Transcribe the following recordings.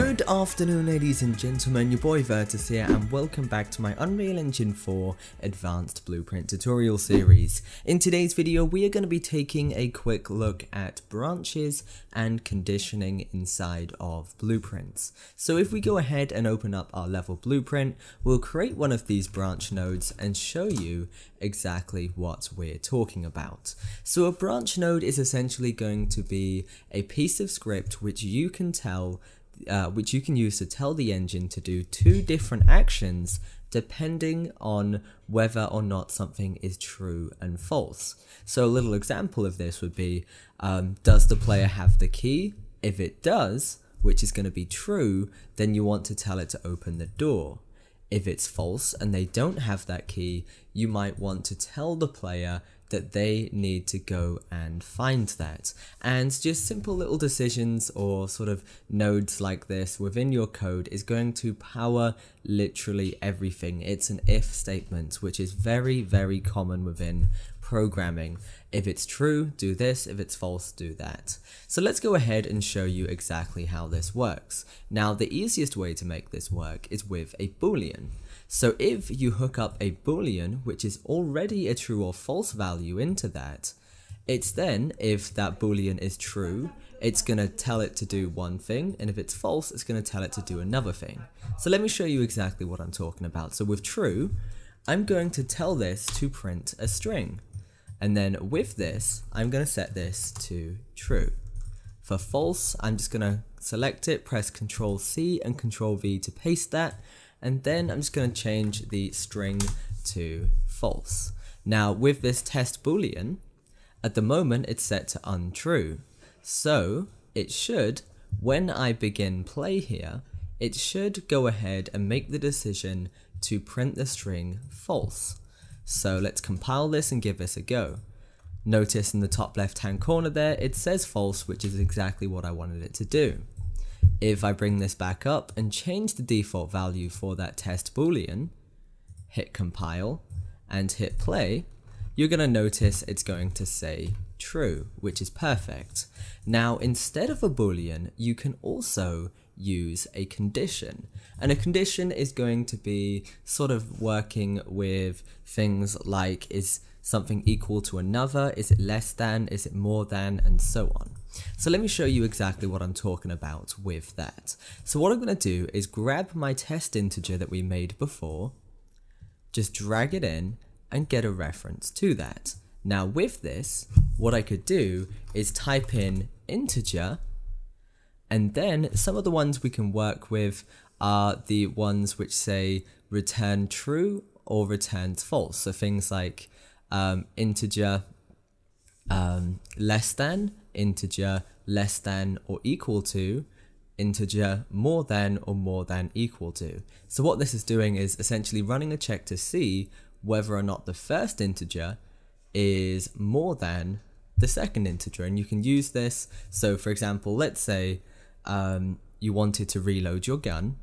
Good afternoon, ladies and gentlemen, your boy Vertus here, and welcome back to my Unreal Engine 4 Advanced Blueprint tutorial series. In today's video, we are going to be taking a quick look at branches and conditioning inside of blueprints. So if we go ahead and open up our level blueprint, we'll create one of these branch nodes and show you exactly what we're talking about. So a branch node is essentially going to be a piece of script which you can use to tell the engine to do two different actions depending on whether or not something is true and false. So a little example of this would be, does the player have the key? If it does, which is going to be true, then you want to tell it to open the door. If it's false and they don't have that key, you might want to tell the player that they need to go and find that. And just simple little decisions or sort of nodes like this within your code is going to power literally everything. It's an if statement, which is very, very common within programming. If it's true, do this. If it's false, do that. So let's go ahead and show you exactly how this works. Now, the easiest way to make this work is with a Boolean. So if you hook up a Boolean, which is already a true or false value into that, it's then, if that Boolean is true, it's going to tell it to do one thing, and if it's false, it's going to tell it to do another thing. So let me show you exactly what I'm talking about. So with true, I'm going to tell this to print a string. And then with this, I'm going to set this to true. For false, I'm just going to select it, press Ctrl-C and Ctrl-V to paste that, and then I'm just going to change the string to false. Now with this test Boolean, at the moment it's set to untrue, so it should, when I begin play here, it should go ahead and make the decision to print the string false. So let's compile this and give this a go. Notice in the top left hand corner there it says false, which is exactly what I wanted it to do. If I bring this back up and change the default value for that test Boolean, hit compile and hit play, you're going to notice it's going to say true, which is perfect. Now instead of a Boolean, you can also use a condition, and a condition is going to be sort of working with things like, is something equal to another, is it less than, is it more than, and so on. So let me show you exactly what I'm talking about with that. So what I'm going to do is grab my test integer that we made before, just drag it in and get a reference to that. Now with this, what I could do is type in integer, and then some of the ones we can work with are the ones which say return true or returns false. So things like integer less than, integer less than or equal to, integer more than or more than equal to. So what this is doing is essentially running a check to see whether or not the first integer is more than the second integer, and you can use this. So for example, let's say you wanted to reload your gun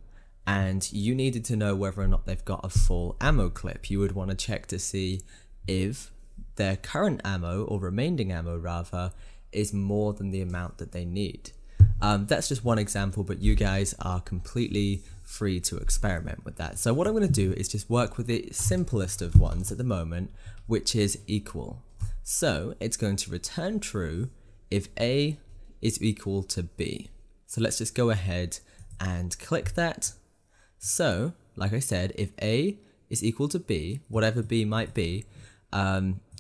and you needed to know whether or not they've got a full ammo clip. You would want to check to see if their current ammo, or remaining ammo rather, is more than the amount that they need. That's just one example, but you guys are completely free to experiment with that. So what I'm going to do is just work with the simplest of ones at the moment, which is equal. So it's going to return true if A is equal to B. So let's just go ahead and click that. So like I said, if A is equal to B, whatever B might be,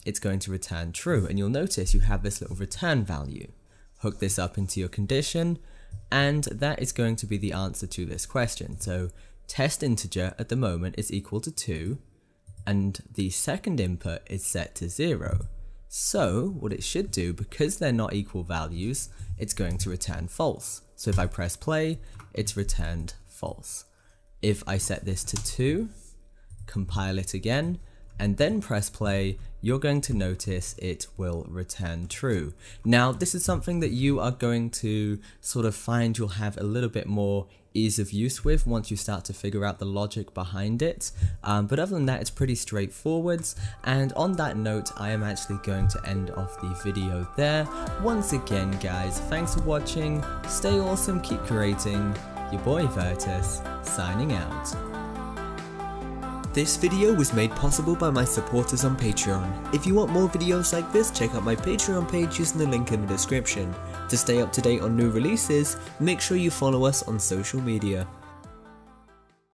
it's going to return true, and you'll notice you have this little return value. Hook this up into your condition, and that is going to be the answer to this question. So test integer at the moment is equal to 2, and the second input is set to 0. So what it should do, because they're not equal values, it's going to return false. So if I press play, it's returned false. If I set this to 2, compile it again, and then press play, you're going to notice it will return true. Now this is something that you are going to sort of find you'll have a little bit more ease of use with once you start to figure out the logic behind it, but other than that it's pretty straightforward. And on that note, I am actually going to end off the video there. Once again guys, thanks for watching, stay awesome, keep creating, Your boy Virtus, signing out. This video was made possible by my supporters on Patreon. If you want more videos like this, check out my Patreon page using the link in the description. To stay up to date on new releases, make sure you follow us on social media.